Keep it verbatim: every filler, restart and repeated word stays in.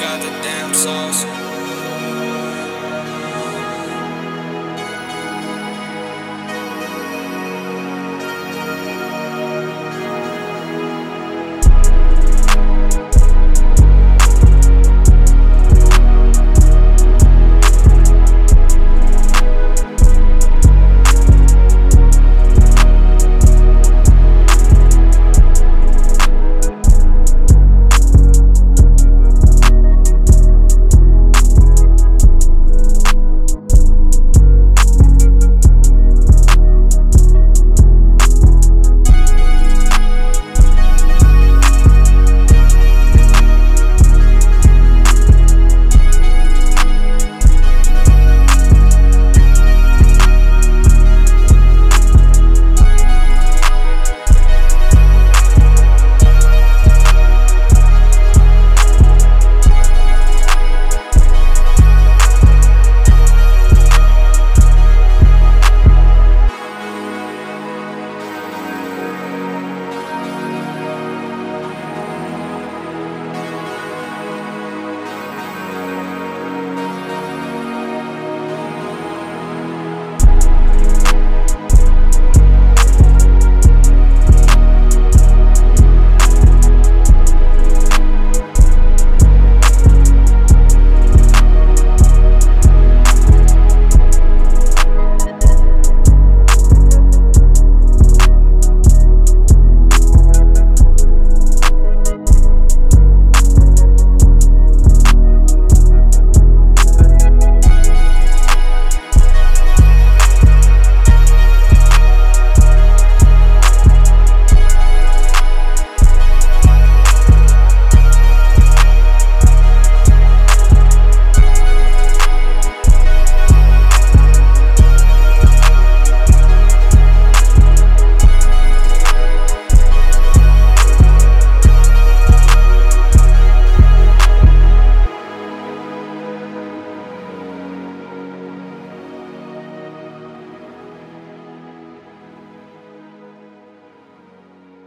got the damn sauce.